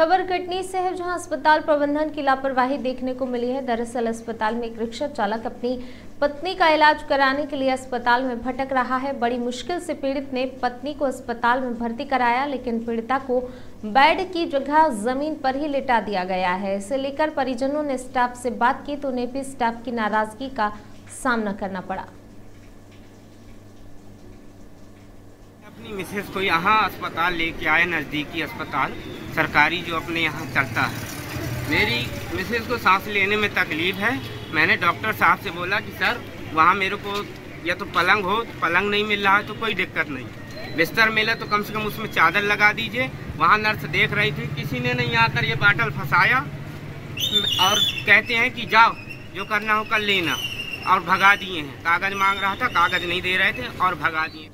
खबर कटनी से है, जहां अस्पताल प्रबंधन की लापरवाही देखने को मिली है। दरअसल अस्पताल में एक रिक्शा चालक अपनी पत्नी का इलाज कराने के लिए अस्पताल में भटक रहा है। बड़ी मुश्किल से पीड़ित ने पत्नी को अस्पताल में भर्ती कराया, लेकिन पीड़िता को बेड की जगह जमीन पर ही लिटा दिया गया है। इसे लेकर परिजनों ने स्टाफ से बात की तो उन्हें भी स्टाफ की नाराजगी का सामना करना पड़ा। अपनी मिसेस को यहाँ अस्पताल लेके आए, नज़दीकी अस्पताल सरकारी जो अपने यहाँ चलता है। मेरी मिसेस को सांस लेने में तकलीफ है। मैंने डॉक्टर साहब से बोला कि सर वहाँ मेरे को या तो पलंग हो, पलंग नहीं मिल रहा है तो कोई दिक्कत नहीं, बिस्तर मिला तो कम से कम उसमें चादर लगा दीजिए। वहाँ नर्स देख रही थी, किसी ने नहीं आकर ये बाटल फंसाया और कहते हैं कि जाओ जो करना हो कर लेना, और भगा दिए हैं। कागज़ मांग रहा था, कागज़ नहीं दे रहे थे और भगा दिए।